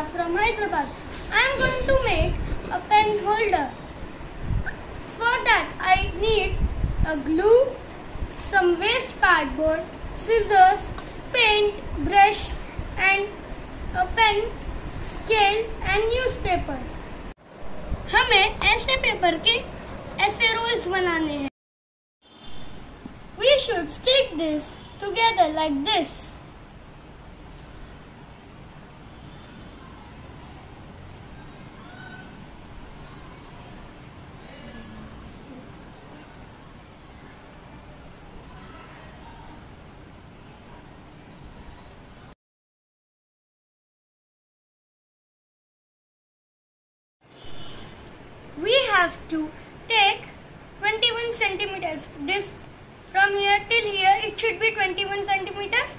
Sita from Hyderabad. I am going to make a pen holder. For that I need a glue, some waste cardboard, scissors, paint, brush and a pen, scale and newspaper. हमें ऐसे paper के ऐसे rolls बनाने हैं. We should stick this together like this. We have to take 21 centimeters. This from here till here it should be 21 centimeters,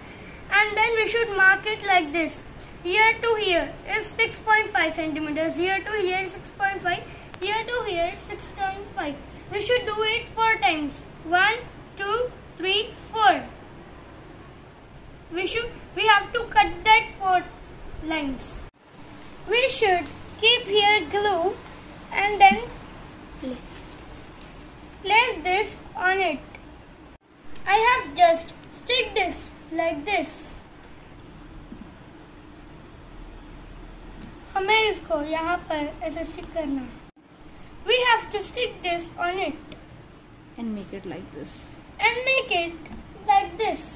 and then we should mark it like this. Here to here is 6.5 centimeters. Here to here is 6.5. Here to here is 6.5. We should do it 4 times. 1, 2, 3, 4. We have to cut that 4 lines. We should keep here glue. And then place this on it. I have just stick this like this. हमें इसको यहाँ पर ऐसे stick करना है. We have to stick this on it. And make it like this. And make it like this.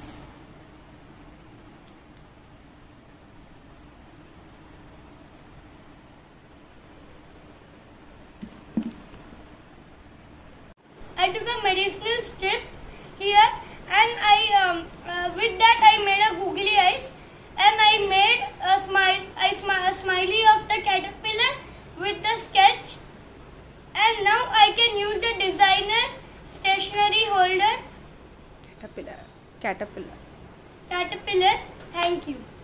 I took a medicinal strip here, and with that I made a googly eyes, and I made a smile, a smiley of the caterpillar with the sketch, and now I can use the designer stationery holder. Caterpillar. Thank you.